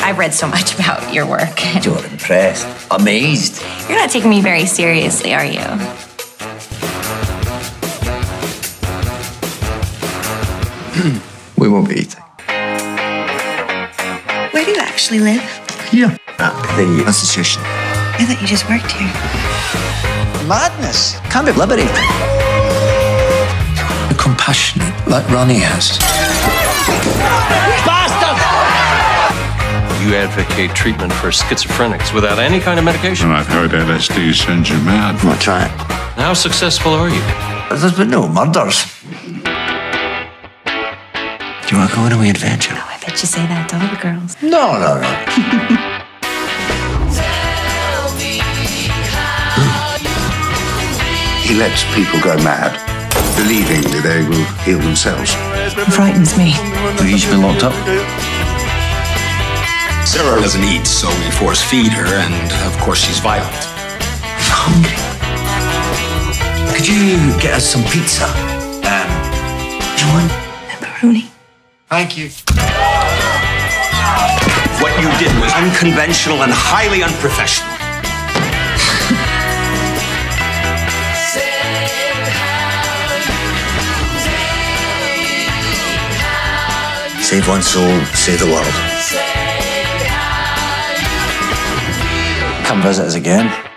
I've read so much about your work. You're impressed, amazed. You're not taking me very seriously, are you? We won't be eating. Where do you actually live? Here, at the institution. I thought you just worked here. Madness, kind of liberating. You're compassionate, like Ronnie has. You advocate treatment for schizophrenics without any kind of medication. Well, I've heard LSD sends you mad. Well, try it. How successful are you? There's been no murders. Do you want to go on a wee adventure? Oh, I bet you say that to all the girls. No. He lets people go mad, believing that they will heal themselves. It frightens me. You should be locked up. Sarah doesn't eat, so we force feed her, and of course she's violent. I'm hungry. Could you get us some pizza? You want pepperoni? Thank you. What you did was unconventional and highly unprofessional. Save one soul, save the world. Come visit us again.